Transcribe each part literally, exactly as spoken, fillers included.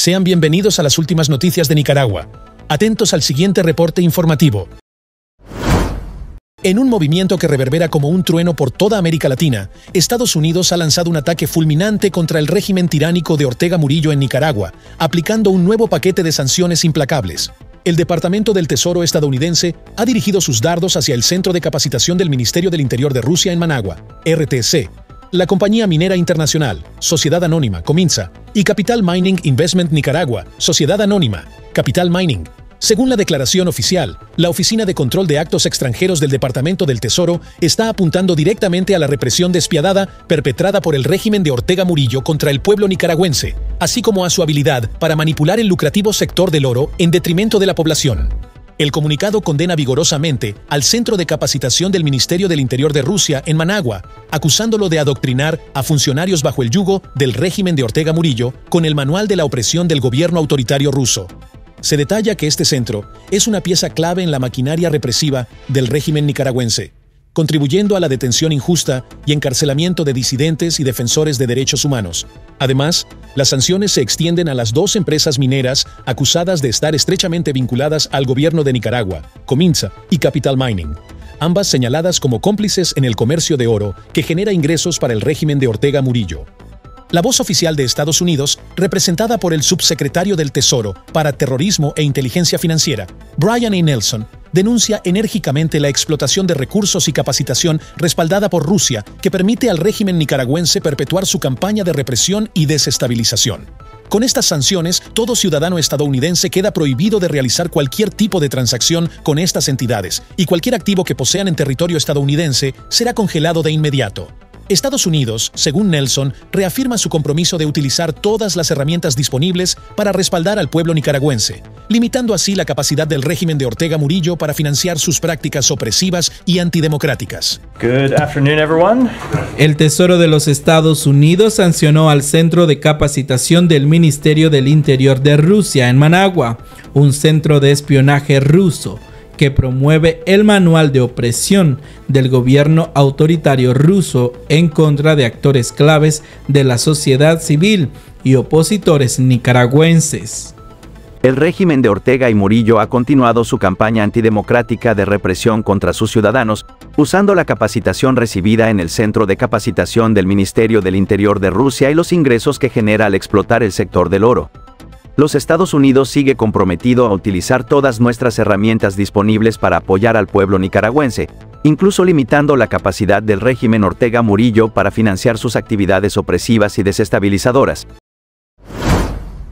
Sean bienvenidos a las últimas noticias de Nicaragua. Atentos al siguiente reporte informativo. En un movimiento que reverbera como un trueno por toda América Latina, Estados Unidos ha lanzado un ataque fulminante contra el régimen tiránico de Ortega Murillo en Nicaragua, aplicando un nuevo paquete de sanciones implacables. El Departamento del Tesoro estadounidense ha dirigido sus dardos hacia el Centro de Capacitación del Ministerio del Interior de Rusia en Managua, R T C, la Compañía Minera Internacional, Sociedad Anónima, Cominsa, y Capital Mining Investment Nicaragua, Sociedad Anónima, Capital Mining. Según la declaración oficial, la Oficina de Control de Actos Extranjeros del Departamento del Tesoro está apuntando directamente a la represión despiadada perpetrada por el régimen de Ortega Murillo contra el pueblo nicaragüense, así como a su habilidad para manipular el lucrativo sector del oro en detrimento de la población. El comunicado condena vigorosamente al Centro de Capacitación del Ministerio del Interior de Rusia en Managua, acusándolo de adoctrinar a funcionarios bajo el yugo del régimen de Ortega Murillo con el manual de la opresión del gobierno autoritario ruso. Se detalla que este centro es una pieza clave en la maquinaria represiva del régimen nicaragüense, contribuyendo a la detención injusta y encarcelamiento de disidentes y defensores de derechos humanos. Además, las sanciones se extienden a las dos empresas mineras acusadas de estar estrechamente vinculadas al gobierno de Nicaragua, Cominsa y Capital Mining, ambas señaladas como cómplices en el comercio de oro que genera ingresos para el régimen de Ortega Murillo. La voz oficial de Estados Unidos, representada por el subsecretario del Tesoro para Terrorismo e Inteligencia Financiera, Brian A. Nelson, denuncia enérgicamente la explotación de recursos y capacitación respaldada por Rusia que permite al régimen nicaragüense perpetuar su campaña de represión y desestabilización. Con estas sanciones, todo ciudadano estadounidense queda prohibido de realizar cualquier tipo de transacción con estas entidades, y cualquier activo que posean en territorio estadounidense será congelado de inmediato. Estados Unidos, según Nelson, reafirma su compromiso de utilizar todas las herramientas disponibles para respaldar al pueblo nicaragüense, limitando así la capacidad del régimen de Ortega Murillo para financiar sus prácticas opresivas y antidemocráticas. Good afternoon, everyone. El Tesoro de los Estados Unidos sancionó al Centro de Capacitación del Ministerio del Interior de Rusia en Managua, un centro de espionaje ruso que promueve el manual de opresión del gobierno autoritario ruso en contra de actores claves de la sociedad civil y opositores nicaragüenses. El régimen de Ortega y Murillo ha continuado su campaña antidemocrática de represión contra sus ciudadanos, usando la capacitación recibida en el Centro de Capacitación del Ministerio del Interior de Rusia y los ingresos que genera al explotar el sector del oro. Los Estados Unidos sigue comprometido a utilizar todas nuestras herramientas disponibles para apoyar al pueblo nicaragüense, incluso limitando la capacidad del régimen Ortega Murillo para financiar sus actividades opresivas y desestabilizadoras.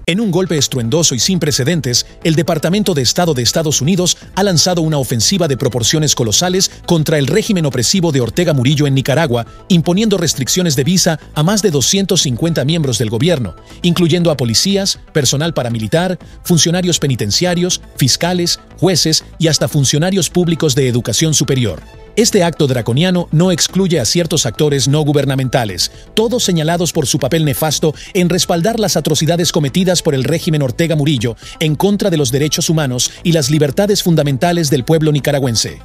En un golpe estruendoso y sin precedentes, el Departamento de Estado de Estados Unidos ha lanzado una ofensiva de proporciones colosales contra el régimen opresivo de Ortega Murillo en Nicaragua, imponiendo restricciones de visa a más de doscientos cincuenta miembros del gobierno, incluyendo a policías, personal paramilitar, funcionarios penitenciarios, fiscales, jueces y hasta funcionarios públicos de educación superior. Este acto draconiano no excluye a ciertos actores no gubernamentales, todos señalados por su papel nefasto en respaldar las atrocidades cometidas por el régimen Ortega Murillo en contra de los derechos humanos y las libertades fundamentales del pueblo nicaragüense.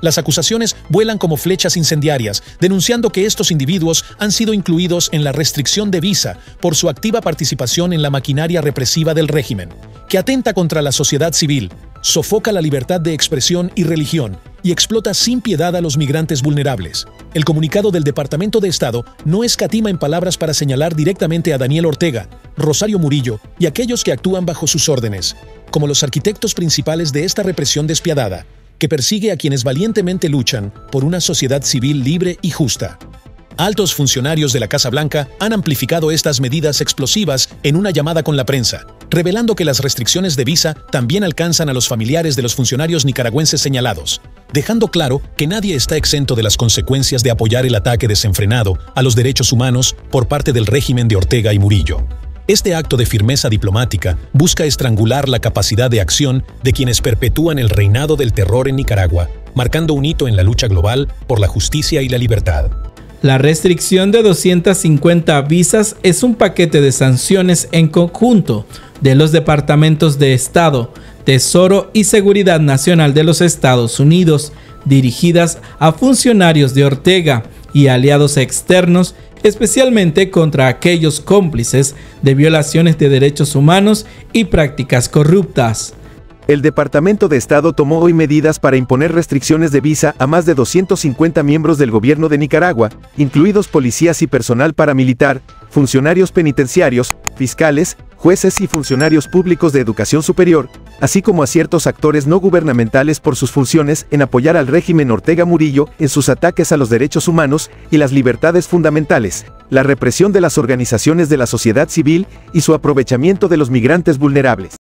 Las acusaciones vuelan como flechas incendiarias, denunciando que estos individuos han sido incluidos en la restricción de visa por su activa participación en la maquinaria represiva del régimen, que atenta contra la sociedad civil, sofoca la libertad de expresión y religión, y explota sin piedad a los migrantes vulnerables. El comunicado del Departamento de Estado no escatima en palabras para señalar directamente a Daniel Ortega, Rosario Murillo y aquellos que actúan bajo sus órdenes, como los arquitectos principales de esta represión despiadada, que persigue a quienes valientemente luchan por una sociedad civil libre y justa. Altos funcionarios de la Casa Blanca han amplificado estas medidas explosivas en una llamada con la prensa, revelando que las restricciones de visa también alcanzan a los familiares de los funcionarios nicaragüenses señalados, dejando claro que nadie está exento de las consecuencias de apoyar el ataque desenfrenado a los derechos humanos por parte del régimen de Ortega y Murillo. Este acto de firmeza diplomática busca estrangular la capacidad de acción de quienes perpetúan el reinado del terror en Nicaragua, marcando un hito en la lucha global por la justicia y la libertad. La restricción de doscientas cincuenta visas es un paquete de sanciones en conjunto de los Departamentos de Estado, Tesoro y Seguridad Nacional de los Estados Unidos, dirigidas a funcionarios de Ortega y aliados externos especialmente contra aquellos cómplices de violaciones de derechos humanos y prácticas corruptas. El Departamento de Estado tomó hoy medidas para imponer restricciones de visa a más de doscientos cincuenta miembros del gobierno de Nicaragua, incluidos policías y personal paramilitar, funcionarios penitenciarios, fiscales, jueces y funcionarios públicos de educación superior, así como a ciertos actores no gubernamentales por sus funciones en apoyar al régimen Ortega Murillo en sus ataques a los derechos humanos y las libertades fundamentales, la represión de las organizaciones de la sociedad civil y su aprovechamiento de los migrantes vulnerables.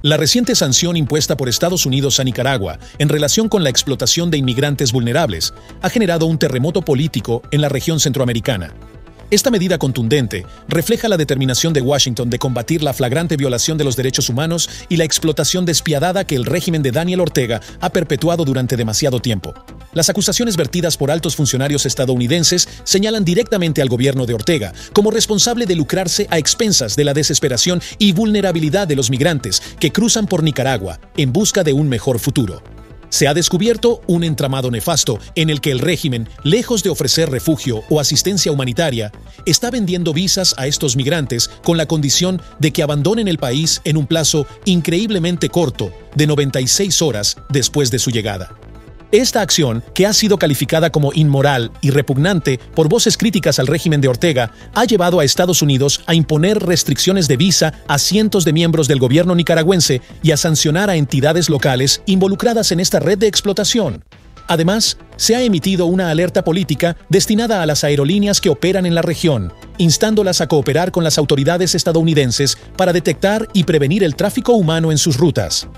La reciente sanción impuesta por Estados Unidos a Nicaragua en relación con la explotación de inmigrantes vulnerables ha generado un terremoto político en la región centroamericana. Esta medida contundente refleja la determinación de Washington de combatir la flagrante violación de los derechos humanos y la explotación despiadada que el régimen de Daniel Ortega ha perpetuado durante demasiado tiempo. Las acusaciones vertidas por altos funcionarios estadounidenses señalan directamente al gobierno de Ortega como responsable de lucrarse a expensas de la desesperación y vulnerabilidad de los migrantes que cruzan por Nicaragua en busca de un mejor futuro. Se ha descubierto un entramado nefasto en el que el régimen, lejos de ofrecer refugio o asistencia humanitaria, está vendiendo visas a estos migrantes con la condición de que abandonen el país en un plazo increíblemente corto de noventa y seis horas después de su llegada. Esta acción, que ha sido calificada como inmoral y repugnante por voces críticas al régimen de Ortega, ha llevado a Estados Unidos a imponer restricciones de visa a cientos de miembros del gobierno nicaragüense y a sancionar a entidades locales involucradas en esta red de explotación. Además, se ha emitido una alerta política destinada a las aerolíneas que operan en la región, instándolas a cooperar con las autoridades estadounidenses para detectar y prevenir el tráfico humano en sus rutas.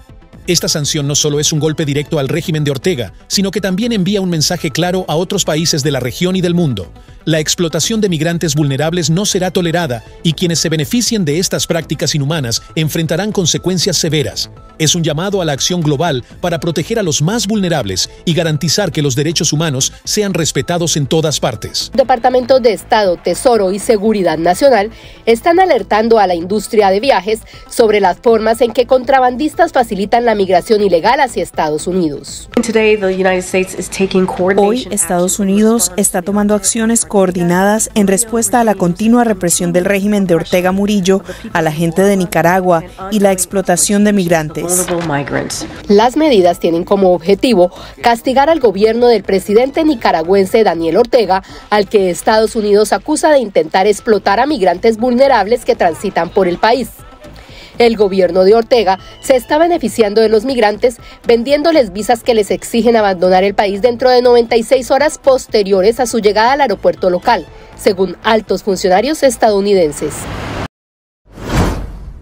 Esta sanción no solo es un golpe directo al régimen de Ortega, sino que también envía un mensaje claro a otros países de la región y del mundo. La explotación de migrantes vulnerables no será tolerada y quienes se beneficien de estas prácticas inhumanas enfrentarán consecuencias severas. Es un llamado a la acción global para proteger a los más vulnerables y garantizar que los derechos humanos sean respetados en todas partes. Departamentos de Estado, Tesoro y Seguridad Nacional están alertando a la industria de viajes sobre las formas en que contrabandistas facilitan la migración ilegal hacia Estados Unidos. Hoy, Estados Unidos está tomando acciones coordinadas en respuesta a la continua represión del régimen de Ortega Murillo, a la gente de Nicaragua y la explotación de migrantes. Las medidas tienen como objetivo castigar al gobierno del presidente nicaragüense Daniel Ortega, al que Estados Unidos acusa de intentar explotar a migrantes vulnerables que transitan por el país. El gobierno de Ortega se está beneficiando de los migrantes, vendiéndoles visas que les exigen abandonar el país dentro de noventa y seis horas posteriores a su llegada al aeropuerto local, según altos funcionarios estadounidenses.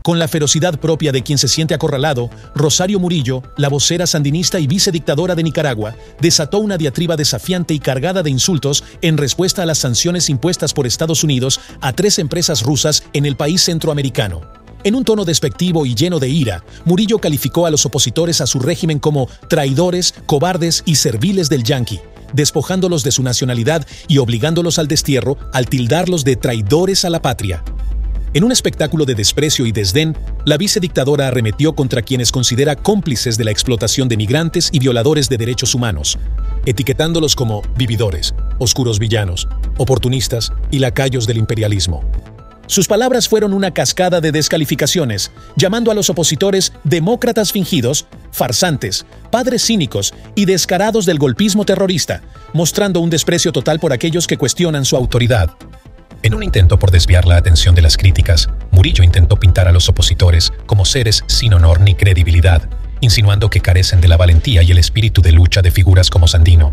Con la ferocidad propia de quien se siente acorralado, Rosario Murillo, la vocera sandinista y vicedictadora de Nicaragua, desató una diatriba desafiante y cargada de insultos en respuesta a las sanciones impuestas por Estados Unidos a tres empresas rusas en el país centroamericano. En un tono despectivo y lleno de ira, Murillo calificó a los opositores a su régimen como traidores, cobardes y serviles del yanqui, despojándolos de su nacionalidad y obligándolos al destierro al tildarlos de traidores a la patria. En un espectáculo de desprecio y desdén, la vicedictadora arremetió contra quienes considera cómplices de la explotación de migrantes y violadores de derechos humanos, etiquetándolos como vividores, oscuros villanos, oportunistas y lacayos del imperialismo. Sus palabras fueron una cascada de descalificaciones, llamando a los opositores demócratas fingidos, farsantes, padres cínicos y descarados del golpismo terrorista, mostrando un desprecio total por aquellos que cuestionan su autoridad. En un intento por desviar la atención de las críticas, Murillo intentó pintar a los opositores como seres sin honor ni credibilidad, insinuando que carecen de la valentía y el espíritu de lucha de figuras como Sandino.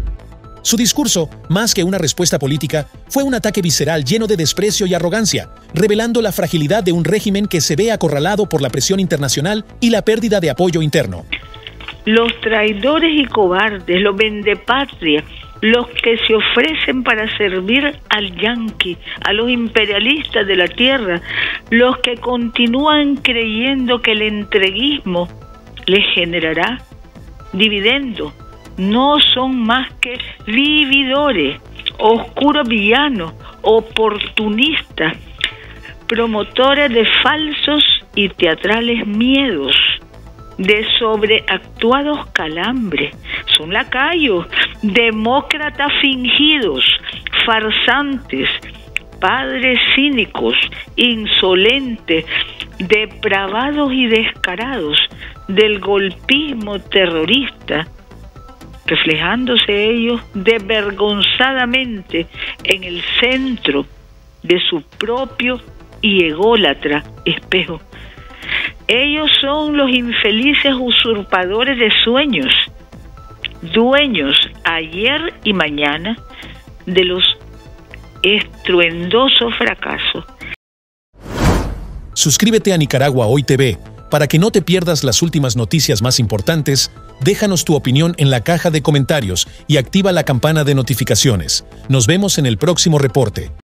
Su discurso, más que una respuesta política, fue un ataque visceral lleno de desprecio y arrogancia, revelando la fragilidad de un régimen que se ve acorralado por la presión internacional y la pérdida de apoyo interno. Los traidores y cobardes, los vendepatrias, los que se ofrecen para servir al yanqui, a los imperialistas de la tierra, los que continúan creyendo que el entreguismo les generará dividendos, no son más que vividores, oscuros villanos, oportunistas, promotores de falsos y teatrales miedos, de sobreactuados calambres, son lacayos, demócratas fingidos, farsantes, padres cínicos, insolentes, depravados y descarados del golpismo terrorista, reflejándose ellos desvergonzadamente en el centro de su propio y ególatra espejo. Ellos son los infelices usurpadores de sueños, dueños ayer y mañana de los estruendosos fracasos. Suscríbete a Nicaragua Hoy T V para que no te pierdas las últimas noticias más importantes. Déjanos tu opinión en la caja de comentarios y activa la campana de notificaciones. Nos vemos en el próximo reporte.